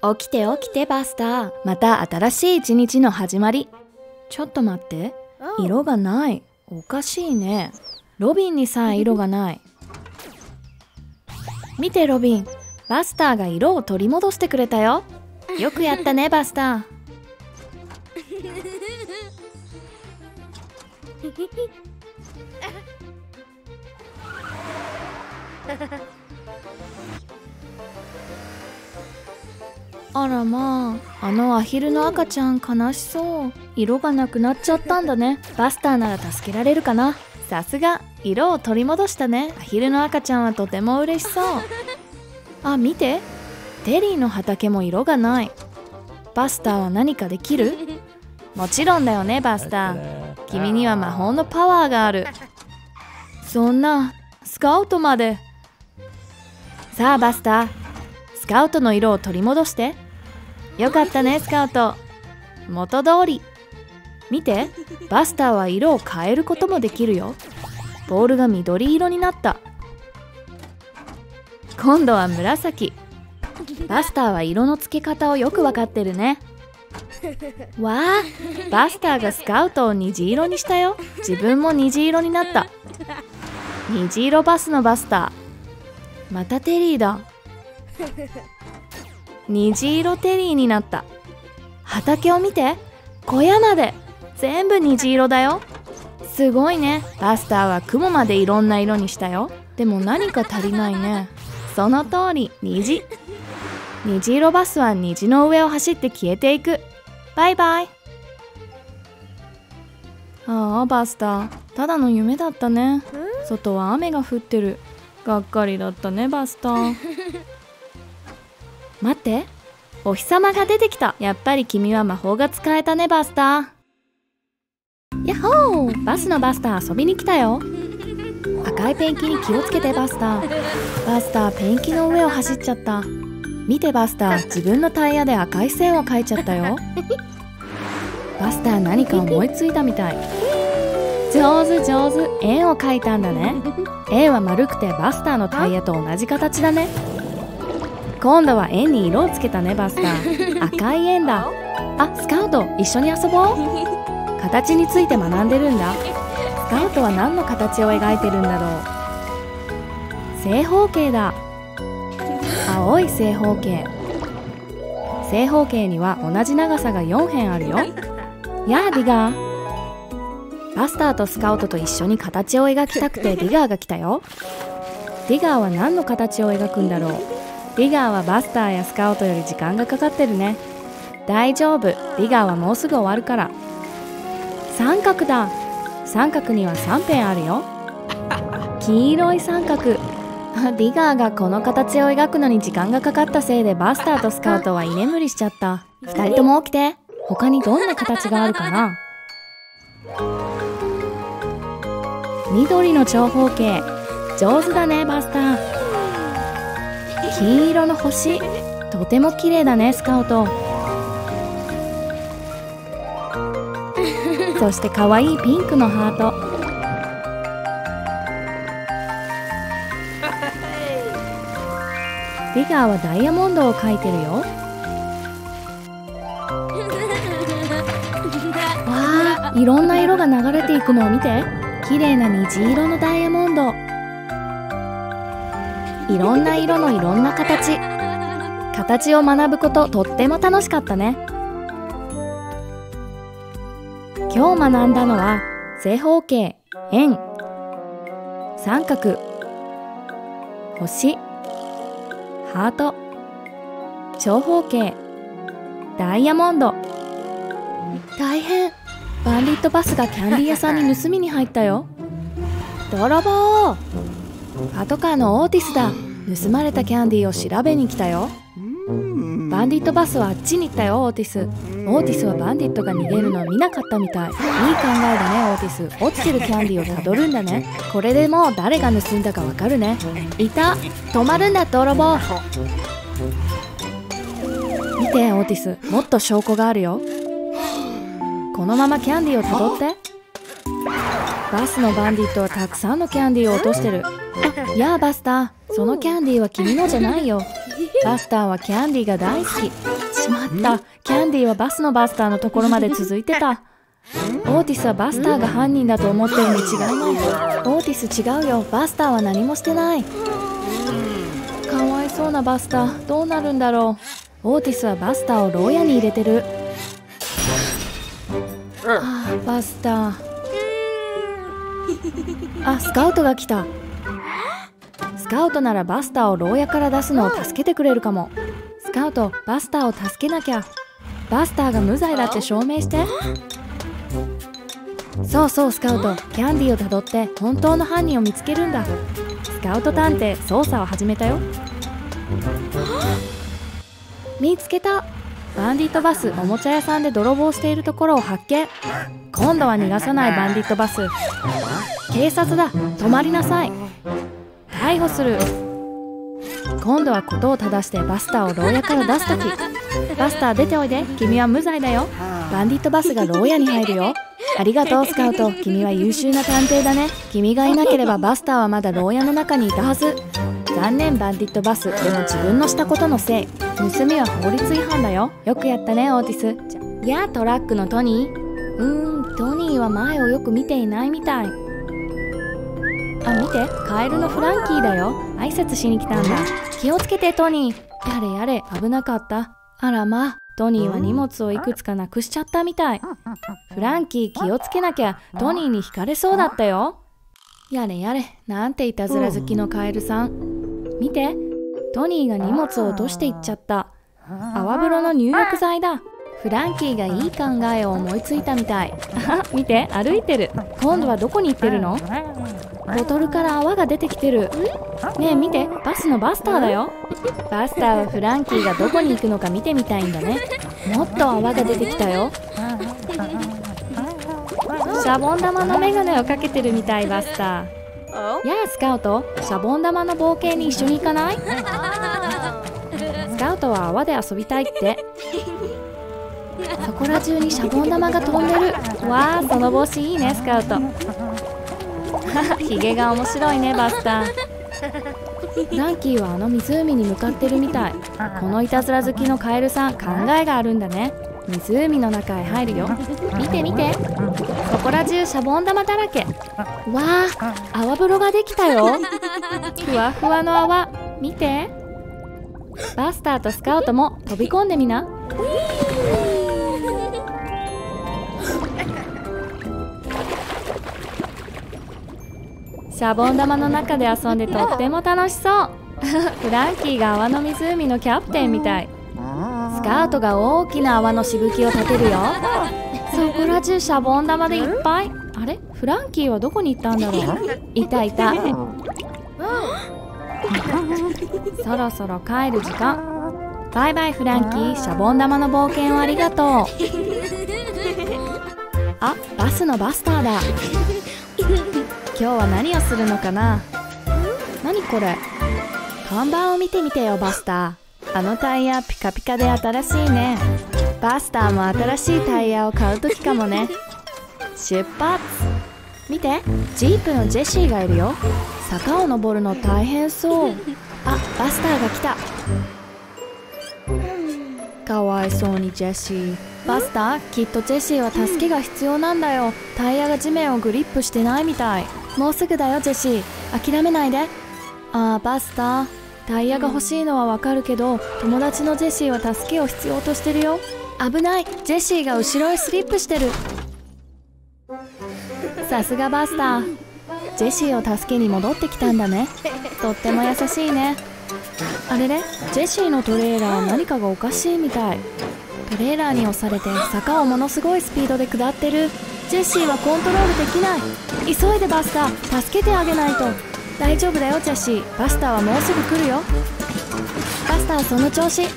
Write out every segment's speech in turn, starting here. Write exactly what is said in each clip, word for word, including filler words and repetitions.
起きて起きてバスター、また新しい一日の始まり。ちょっと待って、色がない。おかしいね、ロビンにさえ色がない。見てロビン、バスターが色を取り戻してくれたよ。よくやったねバスター。あらまあ、あのアヒルの赤ちゃん悲しそう。色がなくなっちゃったんだね。バスターなら助けられるかな。さすが、色を取り戻したね。アヒルの赤ちゃんはとても嬉しそう。あ、見て。テリーの畑も色がない。バスターは何かできる？もちろんだよね、バスター。君には魔法のパワーがある。そんな、スカウトまで。さあ、バスター。スカウトの色を取り戻して。よかったねスカウト、元通り。見て、バスターは色を変えることもできるよ。ボールが緑色になった。今度は紫。バスターは色の付け方をよく分かってるね。わあ、バスターがスカウトを虹色にしたよ。自分も虹色になった。虹色バスのバスター。またテリーだ。虹色テリーになった。畑を見て、小屋まで全部虹色だよ。すごいね、バスターは雲までいろんな色にしたよ。でも何か足りないね。その通り、虹。虹色バスは虹の上を走って消えていく。バイバイ。ああバスター、ただの夢だったね。外は雨が降ってる。がっかりだったねバスター。待って、お日様が出てきた。やっぱり君は魔法が使えたねバスター。やっほー、バスのバスター遊びに来たよ。赤いペンキに気をつけてバスター。バスターペンキの上を走っちゃった。見てバスター、自分のタイヤで赤い線を描いちゃったよ。バスター何か思いついたみたい。上手上手、円を描いたんだね。円は丸くてバスターのタイヤと同じ形だね。今度は円に色をつけたねバスター。赤い円だ。あ、スカウト、一緒に遊ぼう。形について学んでるんだ。スカウトは何の形を描いてるんだろう。正方形だ。青い正方形。正方形には同じ長さがよん辺あるよ。やあディガー。バスターとスカウトと一緒に形を描きたくてディガーが来たよ。ディガーは何の形を描くんだろう。ディガーはバスターやスカウトより時間がかかってるね。大丈夫、ディガーはもうすぐ終わるから。三角だ。三角にはさん辺あるよ。黄色い三角。ディガーがこの形を描くのに時間がかかったせいでバスターとスカウトは居眠りしちゃった。ふたりとも起きて。他にどんな形があるかな。緑の長方形、上手だねバスター。金色の星、とても綺麗だねスカウト。そして可愛いピンクのハート。ディガーはダイヤモンドを描いてるよ。わあ、いろんな色が流れていくのを見て。綺麗な虹色のダイヤモンド。いろんな色のいろんな形。形を学ぶこと、とっても楽しかったね。今日学んだのは正方形、円、三角、星、ハート、長方形、ダイヤモンド。大変、バンディットバスがキャンディー屋さんに盗みに入ったよ。泥棒。パトカーのオーティスだ。盗まれたキャンディーを調べに来たよ。バンディットバスはあっちに行ったよ、オーティス。オーティスはバンディットが逃げるのを見なかったみたい。いい考えだねオーティス。落ちてるキャンディーをたどるんだね。これでもう誰が盗んだかわかるね。いた、止まるんだ泥棒。見てオーティス、もっと証拠があるよ。このままキャンディーをたどって。バスのバンディットはたくさんのキャンディーを落としてる。やあバスター、そのキャンディーは君のじゃないよ。バスターはキャンディーが大好き。しまった、キャンディーはバスのバスターのところまで続いてた。オーティスはバスターが犯人だと思ってるに違いない。オーティス違うよ、バスターは何もしてない。かわいそうなバスター、どうなるんだろう。オーティスはバスターを牢屋に入れてる。ああ、バスター。あ、スカウトが来た。スカウトならバスターを牢屋から出すのを助けてくれるかも。スカウト、バスターを助けなきゃ。バスターが無罪だって証明して。そうそうスカウト、キャンディーをたどって本当の犯人を見つけるんだ。スカウト探偵、捜査を始めたよ。見つけた。バンディットバス、おもちゃ屋さんで泥棒しているところを発見。今度は逃がさないバンディットバス。警察だ、止まりなさい。逮捕する。今度は事を正してバスターを牢屋から出すとき。バスター出ておいで、君は無罪だよ。バンディットバスが牢屋に入るよ。ありがとうスカウト、君は優秀な探偵だね。君がいなければバスターはまだ牢屋の中にいたはず。残念バンディットバス、でも自分のしたことのせい。盗みは法律違反だよ。よくやったねオーティス。じゃいやトラックのトニー。うーん、トニーは前をよく見ていないみたい。あ、見て、カエルのフランキーだよ。挨拶しに来たんだ。気をつけてトニー。やれやれ、危なかった。あらまあ、トニーは荷物をいくつかなくしちゃったみたい。フランキー、気をつけなきゃ。トニーに惹かれそうだったよ。やれやれ、なんていたずら好きのカエルさん。見て、トニーが荷物を落としていっちゃった。泡風呂の入浴剤だ。フランキーがいい考えを思いついたみたい。見て、歩いてる。今度はどこに行ってるの？ボトルから泡が出てきてる。ねえ見て、バスのバスターだよ。バスターはフランキーがどこに行くのか見てみたいんだね。もっと泡が出てきたよ。シャボン玉のメガネをかけてるみたいバスター。やあスカウト、シャボン玉の冒険に一緒に行かない？スカウトは泡で遊びたいって。そこら中にシャボン玉が飛んでる。わあ、その帽子いいねスカウト。ヒゲが面白いねバスター。フランキーはあの湖に向かってるみたい。このいたずら好きのカエルさん、考えがあるんだね。湖の中へ入るよ。見て見て、そこら中シャボン玉だらけ。わあ、泡風呂ができたよ。ふわふわの泡、見て。バスターとスカウトも飛び込んでみな。シャボン玉の中で遊んでとっても楽しそう。フランキーが泡の湖のキャプテンみたい。スカウトが大きな泡のしぶきを立てるよ。そこら中シャボン玉でいっぱい。あれ、フランキーはどこに行ったんだろう。いたいた。そろそろ帰る時間。バイバイフランキー、シャボン玉の冒険をありがとう。あ、バスのバスターだ。今日は何をするのかな。何これ、看板を見てみてよバスター。あのタイヤピカピカで新しいね。バスターも新しいタイヤを買う時かもね。出発。見て、ジープのジェシーがいるよ。坂を登るの大変そう。あ、バスターが来た。かわいそうにジェシー。バスター、きっとジェシーは助けが必要なんだよ。タイヤが地面をグリップしてないみたい。もうすぐだよジェシー、諦めないで。あーバスター、タイヤが欲しいのはわかるけど、友達のジェシーは助けを必要としてるよ。危ない、ジェシーが後ろへスリップしてる。さすがバスター、ジェシーを助けに戻ってきたんだね。とっても優しいね。あれれ、ジェシーのトレーラー、何かがおかしいみたい。トレーラーに押されて坂をものすごいスピードで下ってる。ジェシーはコントロールできない。急いでバスター、助けてあげないと。大丈夫だよジェシー、バスターはもうすぐ来るよ。バスターその調子。ト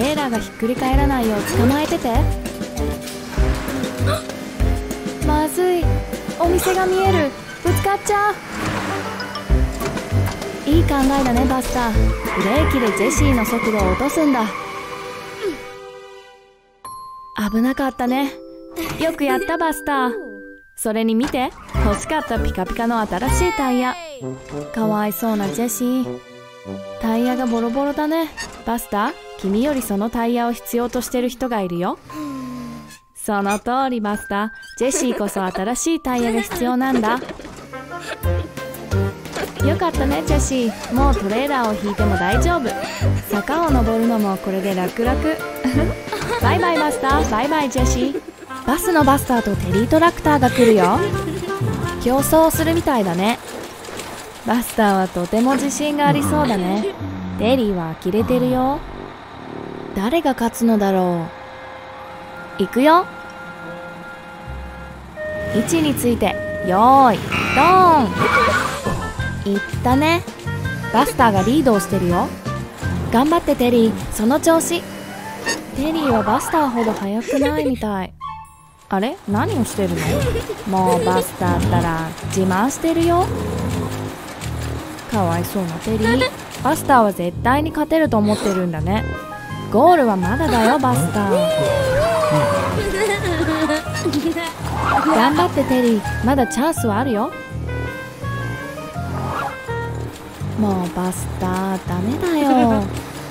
レーラーがひっくり返らないよう捕まえてて。まずい、お店が見える。ぶつかっちゃう。いい考えだねバスター、ブレーキでジェシーの速度を落とすんだ。危なかったね。よくやったバスター。それに見て、欲しかったピカピカの新しいタイヤ。かわいそうなジェシー。タイヤがボロボロだね。バスター、君よりそのタイヤを必要としてる人がいるよ。その通りバスター、ジェシーこそ新しいタイヤが必要なんだ。よかったねジェシー、もうトレーラーを引いても大丈夫。坂を登るのもこれで楽々。バイバイバスター、バイバイジェシー。バスのバスターとテリートラクターが来るよ。競争をするみたいだね。バスターはとても自信がありそうだね。テリーは呆れてるよ。誰が勝つのだろう。行くよ。位置についてよーいドーン。いったね。バスターがリードをしてるよ。頑張ってテリー、その調子。テリーはバスターほど速くないみたい。あれ、何をしてるの。もうバスターったら自慢してるよ。かわいそうなテリー。バスターは絶対に勝てると思ってるんだね。ゴールはまだだよバスター。頑張ってテリー、まだチャンスはあるよ。もうバスターダメだよ。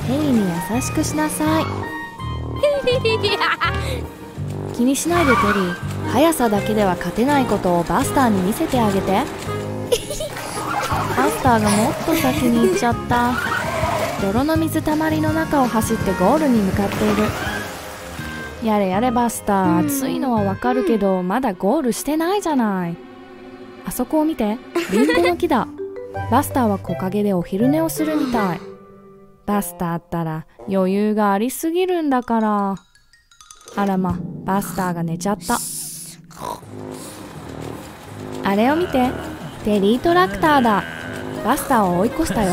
テリーに優しくしなさい。気にしないでテリー、速さだけでは勝てないことをバスターに見せてあげて。バスターがもっと先に行っちゃった。泥の水たまりの中を走ってゴールに向かっている。やれやれバスター、暑いのはわかるけどまだゴールしてないじゃない。あそこを見て、リンゴの木だ。バスターは木陰でお昼寝をするみたい。バスターったら余裕がありすぎるんだから。あらま、バスターが寝ちゃった。あれを見て、テリートラクターだ。バスターを追い越したよ。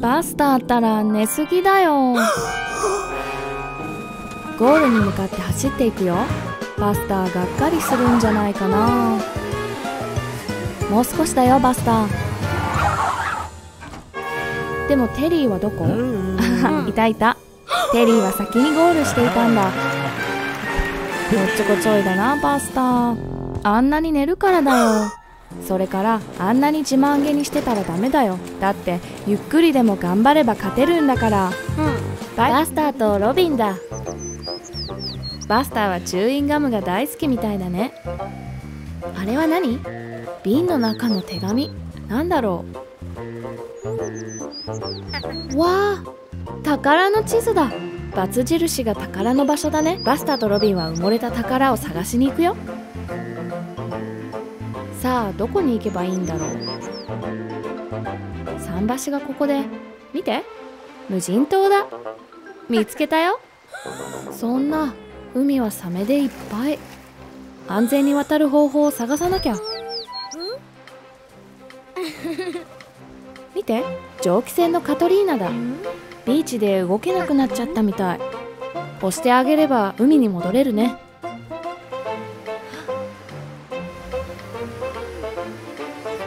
バスターったら寝すぎだよ。ゴールに向かって走っていくよ。バスターがっかりするんじゃないかな。もう少しだよバスター。でもテリーはどこ。いたいた、テリーは先にゴールしていたんだ。もうちょこちょいだなバスター。あんなに寝るからだよ。それからあんなに自慢げにしてたらダメだよ。だってゆっくりでも頑張れば勝てるんだから、うん、バスターとロビンだ。バスターはチューインガムが大好きみたいだね。あれは何。瓶の中の手紙、なんだろう。わあ、宝の地図だ。バツ印が宝の場所だね。バスターとロビンは埋もれた宝を探しに行くよ。さあどこに行けばいいんだろう。桟橋がここで、見て、無人島だ。見つけたよ。そんな、海はサメでいっぱい。安全に渡る方法を探さなきゃ。見て、蒸気船のカトリーナだ。ビーチで動けなくなっちゃったみたい。押してあげれば海に戻れるね。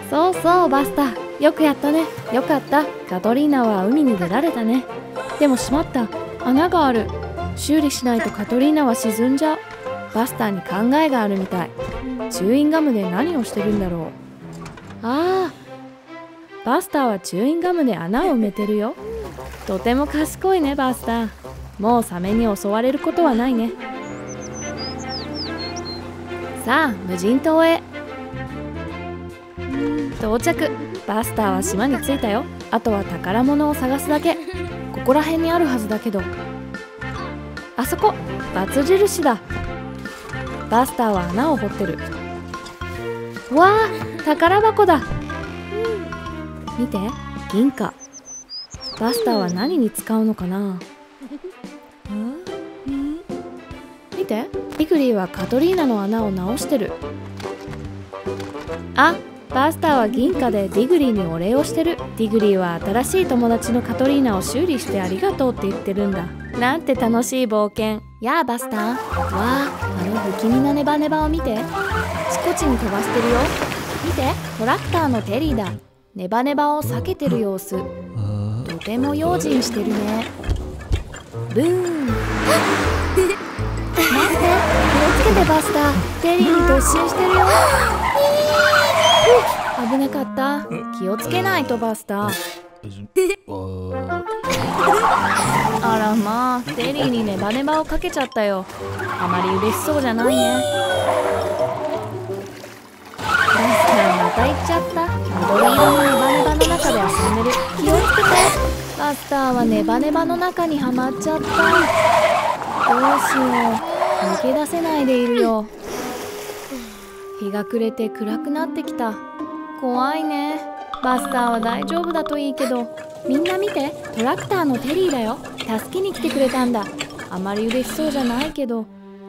そうそうバスター、よくやったね。よかった、カトリーナは海に出られたね。でもしまった、穴がある。修理しないとカトリーナは沈んじゃう。バスターに考えがあるみたい。チューインガムで何をしてるんだろう。ああ、バスターはチューインガムで穴を埋めてるよ。とても賢いねバスター。もうサメに襲われることはないね。さあ無人島へ到着。バスターは島に着いたよ。あとは宝物を探すだけ。ここら辺にあるはずだけど。あそこ、バツ印だ。バスターは穴を掘ってる。わあ、宝箱だ。見て、銀貨。バスターは何に使うのかな。見て、ピグリーはカトリーナの穴を直してる。あ、バスターは銀貨でディグリーにお礼をしてる。ディグリーは新しい友達のカトリーナを修理してありがとうって言ってるんだ。なんて楽しい冒険。やあバスター、わあ、あの不気味なネバネバを見て。あちこちに飛ばしてるよ。見て、トラクターのテリーだ。ネバネバを避けてる様子。とても用心してるね。ブーン。待って。気をつけてバスター、テリーに突進してるよ。危なかった、気をつけないとバスター。あらまあ、テリーにネバネバをかけちゃったよ。あまり嬉しそうじゃないね。バスターまた行っちゃった。緑色のネバネバの中で遊んでる。気をつけて、バスターはネバネバの中にはまっちゃった。どうしよう、抜け出せないでいるよ。日が暮れて暗くなってきた。怖いね。バスターは大丈夫だといいけど。みんな見て、トラクターのテリーだよ。助けに来てくれたんだ。あまり嬉しそうじゃないけど。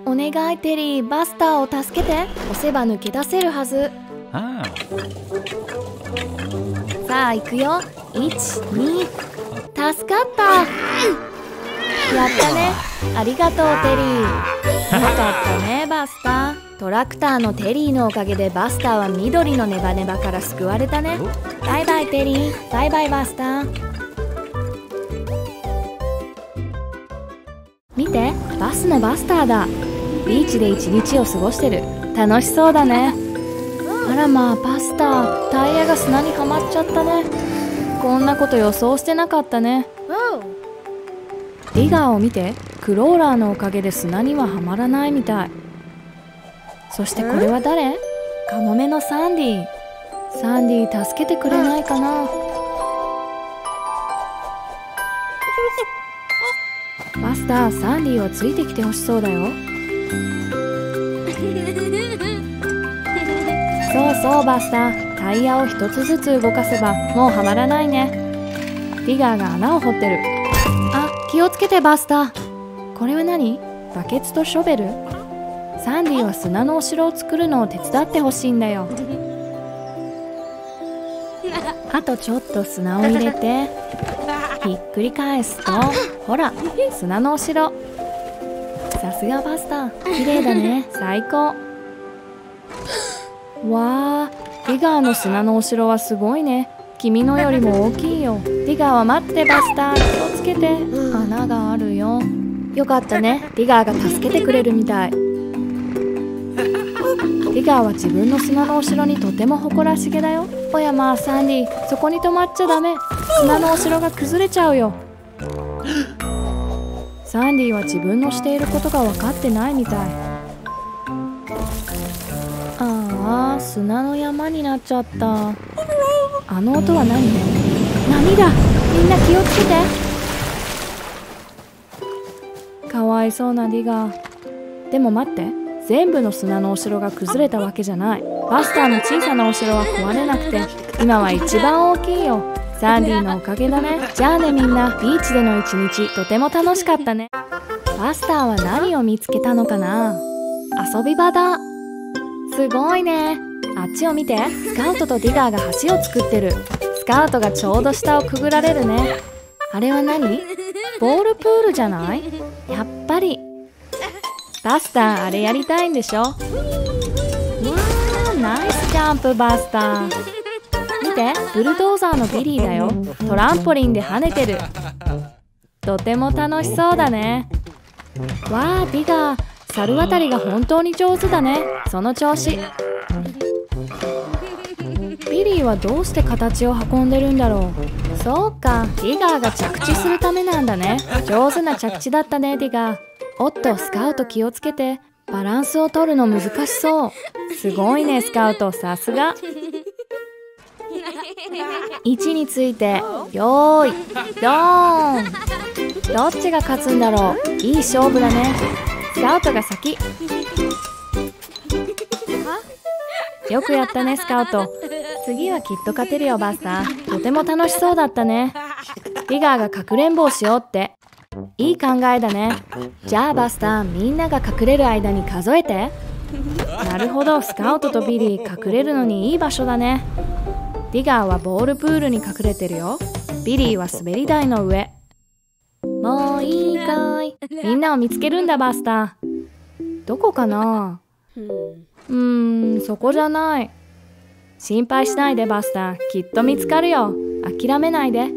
お願いテリー、バスターを助けて。押せば抜け出せるはず。ああ、さあ行くよ。いち、に、助かった。やったね、ありがとうテリー。よかったねバスター。トラクターのテリーのおかげでバスターは緑のネバネバから救われたね。バイバイテリー、バイバイバスター。見て、バスのバスターだ。ビーチで一日を過ごしてる。楽しそうだね。あらまあ、バスター、タイヤが砂にはまっちゃったね。こんなこと予想してなかったね。リガーを見て、クローラーのおかげで砂にははまらないみたい。そしてこれは誰？カモメのサンディ。サンディ、助けてくれないかな。バスター、サンディはついてきてほしそうだよ。そうそうバスター、タイヤを一つずつ動かせばもうはまらないね。リガーが穴を掘ってる。気をつけてバスター。これは何？バケツとショベル？サンディは砂のお城を作るのを手伝ってほしいんだよ。あとちょっと砂を入れてひっくり返すと、ほら砂のお城。さすがバスター、綺麗だね。最高。わあ、リガーの砂のお城はすごいね。君のよりも大きいよ。リガーは待って、バスター、気をつけて。穴があるよ。よかったね、リガーが助けてくれるみたい。リガーは自分の砂のお城にとても誇らしげだよ。おやまあサンディ、そこに止まっちゃダメ。砂のお城が崩れちゃうよ。サンディは自分のしていることが分かってないみたい。ああ、砂の山になっちゃった。あの音は何？波だ。みんな気をつけて。かわいそうなリガー。でも待って、全部の砂のお城が崩れたわけじゃない。バスターの小さなお城は壊れなくて、今は一番大きいよ。サンディのおかげだね。じゃあねみんな、ビーチでの一日とても楽しかったね。バスターは何を見つけたのかな？遊び場だ。すごいね。あっちを見て、スカウトとディガーが橋を作ってる。スカウトがちょうど下をくぐられるね。あれは何？ボールプールじゃない？やっぱりバスター、あれやりたいんでしょ。うわー、ナイスジャンプバスター。見て、ブルドーザーのビリーだよ。トランポリンで跳ねてる。とても楽しそうだね。わー、ディガー、猿渡りが本当に上手だね。その調子。ビリーはどうして形を運んでるんだろう。そうか、ディガーが着地するためなんだね。上手な着地だったねディガー。おっと、スカウト気をつけて。バランスを取るの難しそう。すごいねスカウト、さすが。位置について、よーいドーン。どっちが勝つんだろう。いい勝負だね。スカウトが先。よくやったねスカウト。次はきっと勝てるよバスター。とても楽しそうだったね。リガーがかくれんぼをしようって、いい考えだね。じゃあバスター、みんなが隠れる間に数えて。なるほど、スカウトとビリー、隠れるのにいい場所だね。リガーはボールプールに隠れてるよ。ビリーは滑り台の上。もういいかい。みんなを見つけるんだバスター。どこかな？うーん、そこじゃない。心配しないでバスター、きっと見つかるよ。諦めないで。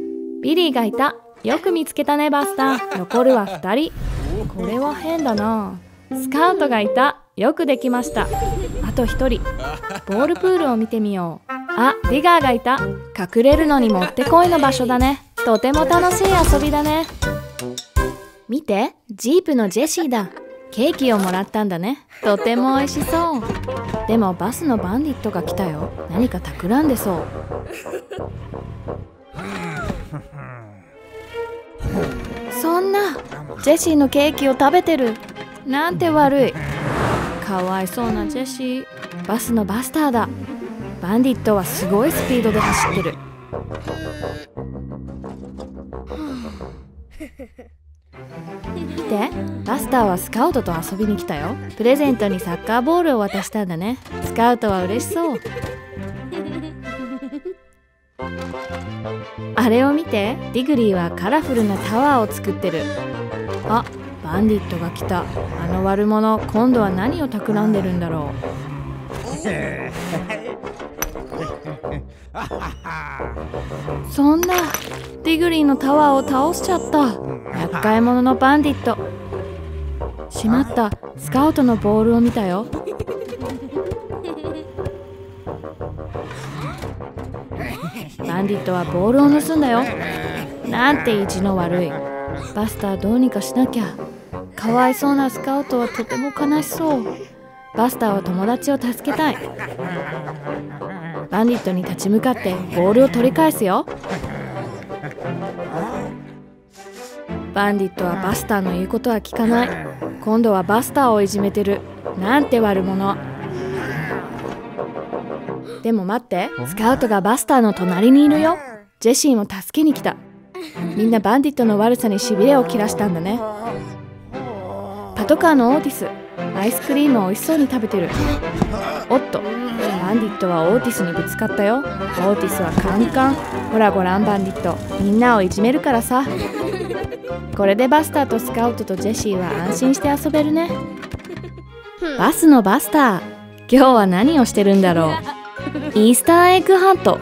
ビリーがいた。よく見つけたねバスター。残るはふたり。これは変だな。スカウトがいた。よくできました。あとひとり。ボールプールを見てみよう。あ、ディガーがいた。隠れるのにもってこいの場所だね。とても楽しい遊びだね。見て、ジープのジェシーだ。ケーキをもらったんだね。とても美味しそう。でもバスのバンディットが来たよ。何か企んでそう。そんな、ジェシーのケーキを食べてる。なんて悪い。かわいそうなジェシー。バスのバスターだ。バンディットはすごいスピードで走ってる。見て、バスターはスカウトと遊びに来たよ。プレゼントにサッカーボールを渡したんだね。スカウトは嬉しそう。あれを見て、ディグリーはカラフルなタワーを作ってる。あ、バンディットが来た。あの悪者、今度は何を企んでるんだろう。そんな、ディグリーのタワーを倒しちゃった。厄介者のバンディット。しまった、スカウトのボールを見たよ。バンディットはボールを盗んだよ。なんて意地の悪い。バスターどうにかしなきゃ。かわいそうなスカウトはとても悲しそう。バスターは友達を助けたい。バンディットに立ち向かってボールを取り返すよ。バンディットはバスターの言うことは聞かない。今度はバスターをいじめてる。なんて悪者。でも待って、スカウトがバスターの隣にいるよ。ジェシーも助けに来た。みんなバンディットの悪さにしびれを切らしたんだね。パトカーのオーティス、アイスクリームを美味しそうに食べてる。おっと、バンディットはオーティスにぶつかったよ。オーティスはカンカン。ほらごらんバンディット、みんなをいじめるからさ。これでバスターとスカウトとジェシーは安心して遊べるね。バスのバスター、今日は何をしてるんだろう。イースターエッグハント。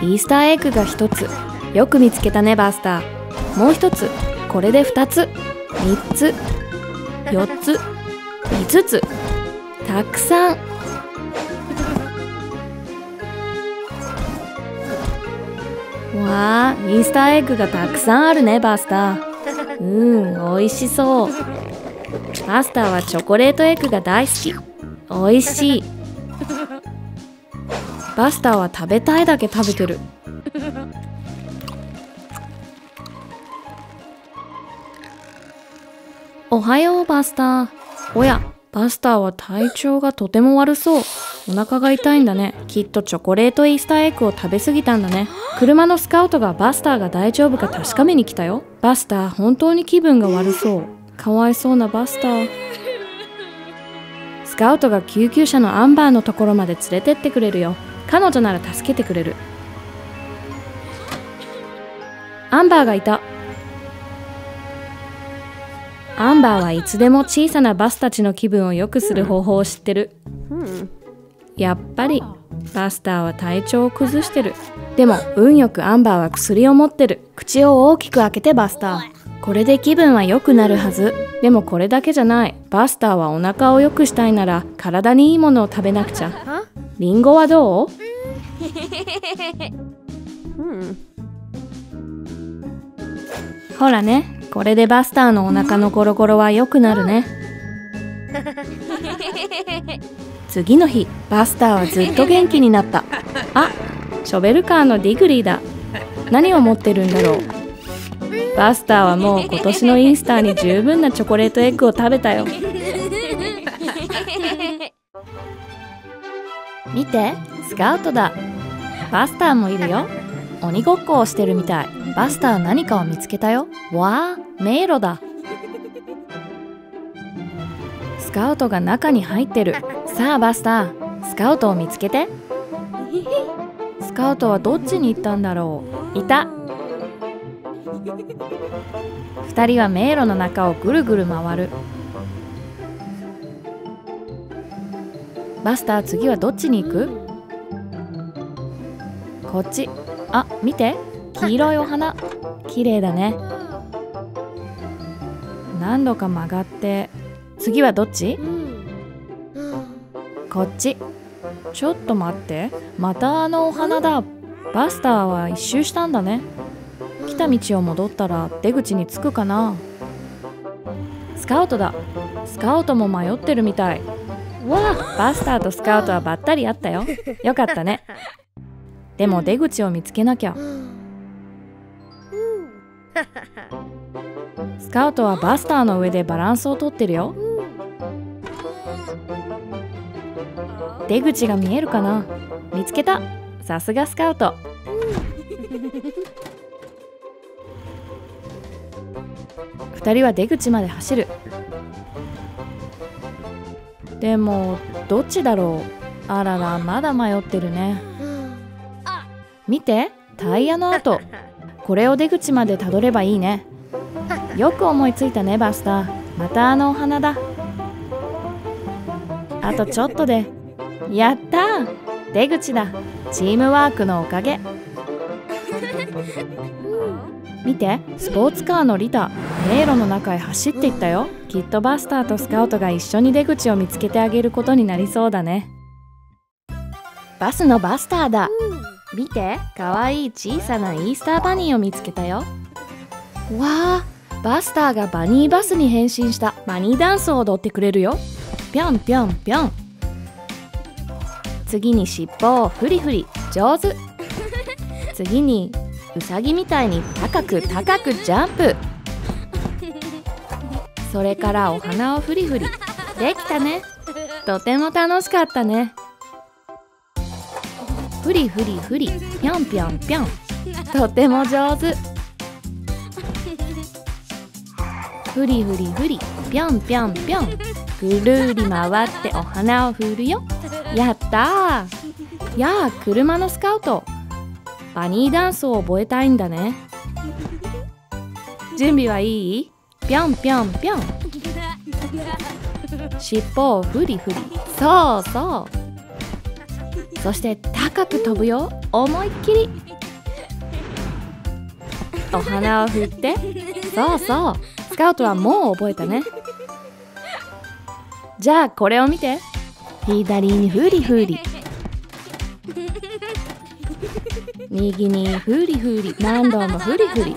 イースターエッグがひとつ。よく見つけたねバスター。もうひとつ。これでふたつ、みっつ、よっつ、いつつ。たくさん。わあ、イースターエッグがたくさんあるねバスター。うん、美味しそう。バスターはチョコレートエッグが大好き。美味しい。バスターは食べたいだけ食べてる。おはようバスター。おや、バスターは体調がとても悪そう。お腹が痛いんだね。きっとチョコレートイースターエッグを食べ過ぎたんだね。車のスカウトがバスターが大丈夫か確かめに来たよ。バスター本当に気分が悪そう。かわいそうなバスター。スカウトが救急車のアンバーのところまで連れてってくれるよ。彼女なら助けてくれる。アンバーがいた。アンバーはいつでも小さなバスたちの気分を良くする方法を知ってる。やっぱりバスターは体調を崩してる。でも運よくアンバーは薬を持ってる。口を大きく開けてバスター。これで気分は良くなるはず。でもこれだけじゃない。バスターはお腹を良くしたいなら体にいいものを食べなくちゃ。リンゴはどう？ほらね。これでバスターのお腹のゴロゴロは良くなるね。次の日、バスターはずっと元気になった。あ、ショベルカーのディグリーだ。何を持ってるんだろう。バスターはもう今年のイースターに十分なチョコレートエッグを食べたよ。見て、スカウトだ。バスターもいるよ。鬼ごっこをしてるみたい。バスター何かを見つけたよ。わあ、迷路だ。スカウトが中に入ってる。さあバスター、スカウトを見つけて。スカウトはどっちに行ったんだろう。いた。ふたりは迷路の中をぐるぐる回る。バスター、次はどっちに行く？こっち。あ、見て、黄色いお花。綺麗だね。何度か曲がって、次はどっち？こっち。ちょっと待って、またあのお花だ。バスターは一周したんだね。来た道を戻ったら出口に着くかな。スカウトだ。スカウトも迷ってるみたい。わあ、バスターとスカウトはばったりあったよ。よかったね。でも出口を見つけなきゃ。スカウトはバスターの上でバランスをとってるよ。出口が見えるかな。見つけた。さすがスカウト。ふたりは出口まで走る。でもどっちだろう。あらら、まだ迷ってるね。見て、タイヤの跡。これを出口までたどればいいね。よく思いついたね、バスター。またあのお花だ。あとちょっとで。やった、出口だ。チームワークのおかげ。見て、スポーツカーのリタ、迷路の中へ走っていったよ。きっとバスターとスカウトが一緒に出口を見つけてあげることになりそうだね。バスのバスターだ。見て、かわいい小さなイースターバニーを見つけたよ。わあ、バスターがバニーバスに変身したバニーダンスを踊ってくれるよ。ぴょんぴょんぴょん。次に尻尾をフリフリ、上手。次にウサギみたいに高く高くジャンプ。それからお花をフリフリ。できたね。とても楽しかったね。フリフリフリ、ぴょんぴょんぴょん。とても上手。フリフリフリ、ぴょんぴょんぴょん。ぐるり回ってお花を振るよ。やったー。やあ、車のスカウト。バニーダンスを覚えたいんだね。準備はいい？ぴょんぴょんぴょん。尻尾をフリフリ。そうそう。そして高く飛ぶよ。思いっきり。お花を振って。そうそう。スカウトはもう覚えたね。じゃあこれを見て。左にフリフリ。右にフリフリ。何度もフリフリ。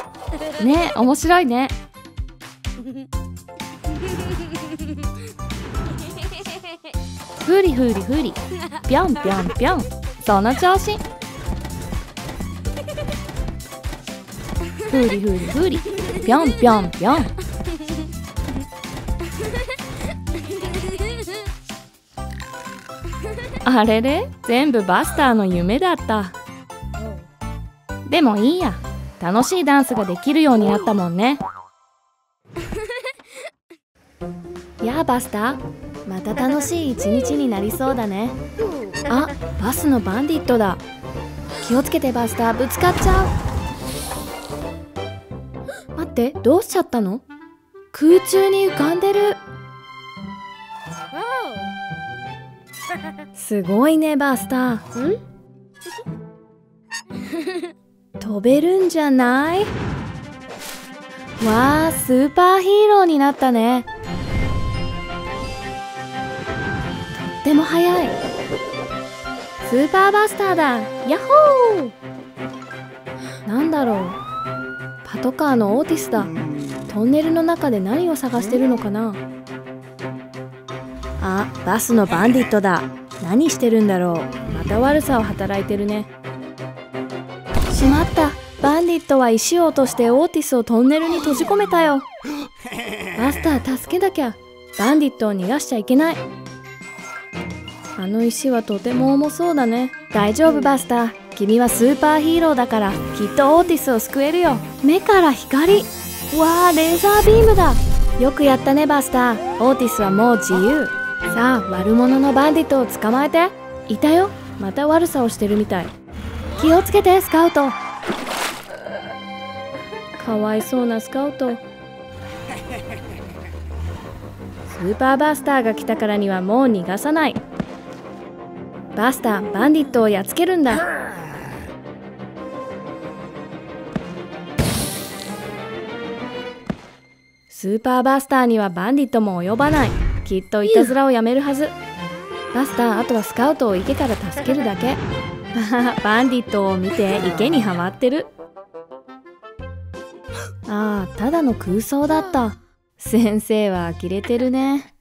ねえ、面白いね。ふりふりふり、ぴょんぴょんぴょん。その調子。ふりふりふり、ぴょんぴょんぴょん。あれれ、全部バスターの夢だった。でもいいや、楽しいダンスができるようになったもんね。やあバスター、また楽しい一日になりそうだね。あ、バスのバンディットだ。気をつけてバスター、ぶつかっちゃう。待って、どうしちゃったの。空中に浮かんでる。すごいねバスター。飛べるんじゃない？わあ、スーパーヒーローになったね。でも早い。スーパーバスターだ。ヤッホー。なんだろう。パトカーのオーティスだ。トンネルの中で何を探してるのかな。あ、バスのバンディットだ。何してるんだろう。また悪さを働いてるね。しまった、バンディットは石を落としてオーティスをトンネルに閉じ込めたよ。バスター、助けなきゃ。バンディットを逃がしちゃいけない。あの石はとても重そうだね。大丈夫バスター、君はスーパーヒーローだからきっとオーティスを救えるよ。目から光。わあ、レーザービームだ。よくやったねバスター、オーティスはもう自由。さあ、悪者のバンディットを捕まえて。いたよ、また悪さをしてるみたい。気をつけてスカウト。かわいそうなスカウト。スーパーバスターが来たからにはもう逃がさない。バスター、バンディットをやっつけるんだ。スーパーバスターにはバンディットも及ばない。きっといたずらをやめるはず。マスター、あとはスカウトを池から助けるだけ。バンディットを見て池にはまってる。ああ、ただの空想だった。先生は呆れてるね。